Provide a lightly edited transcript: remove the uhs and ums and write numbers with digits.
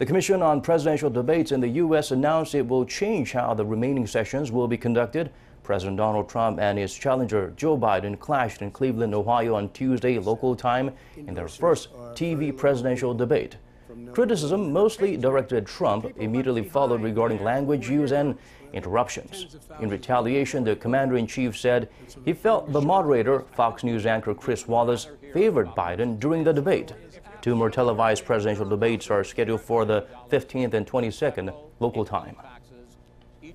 The Commission on Presidential Debates in the U.S. announced it will change how the remaining sessions will be conducted. President Donald Trump and his challenger, Joe Biden, clashed in Cleveland, Ohio on Tuesday local time in their first TV presidential debate. Criticism, mostly directed at Trump, immediately followed regarding language use and interruptions. In retaliation, the commander-in-chief said he felt the moderator, Fox News anchor Chris Wallace, favored Biden during the debate. Two more televised presidential debates are scheduled for the 15th and 22nd local time.